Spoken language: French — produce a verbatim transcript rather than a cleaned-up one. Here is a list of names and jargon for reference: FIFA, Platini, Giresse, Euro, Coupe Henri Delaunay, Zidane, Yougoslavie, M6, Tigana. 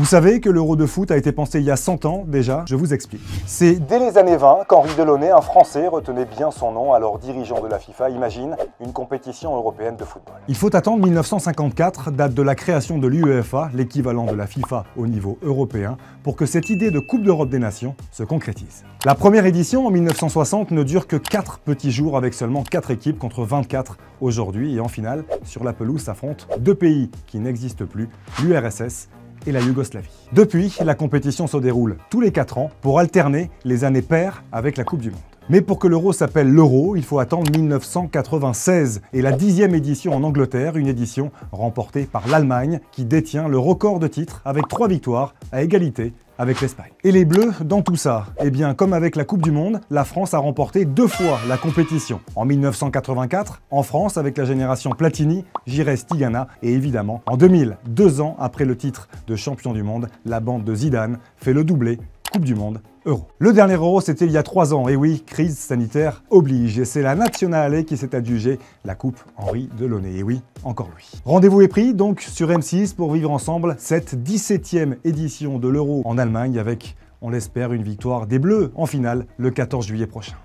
Vous savez que l'Euro de foot a été pensé il y a cent ans déjà, je vous explique. C'est dès les années vingt qu'Henri Delaunay, un Français, retenait bien son nom, alors dirigeant de la FIFA, imagine une compétition européenne de football. Il faut attendre mille neuf cent cinquante-quatre, date de la création de l'UEFA, l'équivalent de la FIFA au niveau européen, pour que cette idée de Coupe d'Europe des Nations se concrétise. La première édition, en mille neuf cent soixante, ne dure que quatre petits jours avec seulement quatre équipes contre vingt-quatre aujourd'hui, et en finale, sur la pelouse s'affrontent deux pays qui n'existent plus, l'U R S S et la Yougoslavie. Depuis, la compétition se déroule tous les quatre ans pour alterner les années paires avec la Coupe du Monde. Mais pour que l'Euro s'appelle l'Euro, il faut attendre mille neuf cent quatre-vingt-seize et la dixième édition en Angleterre, une édition remportée par l'Allemagne qui détient le record de titres avec trois victoires à égalité avec l'Espagne. Et les Bleus dans tout ça? Eh bien, comme avec la Coupe du Monde, la France a remporté deux fois la compétition. En mille neuf cent quatre-vingt-quatre, en France avec la génération Platini, Giresse, Tigana et évidemment en deux mille, deux ans après le titre de champion du monde, la bande de Zidane fait le doublé Coupe du Monde, Euro. Le dernier Euro, c'était il y a trois ans, et oui, crise sanitaire oblige, et c'est la Nationale qui s'est adjugée la Coupe Henri Delaunay, et oui, encore lui. Rendez-vous est pris, donc, sur M six pour vivre ensemble cette dix-septième édition de l'Euro en Allemagne avec, on l'espère, une victoire des Bleus en finale le quatorze juillet prochain.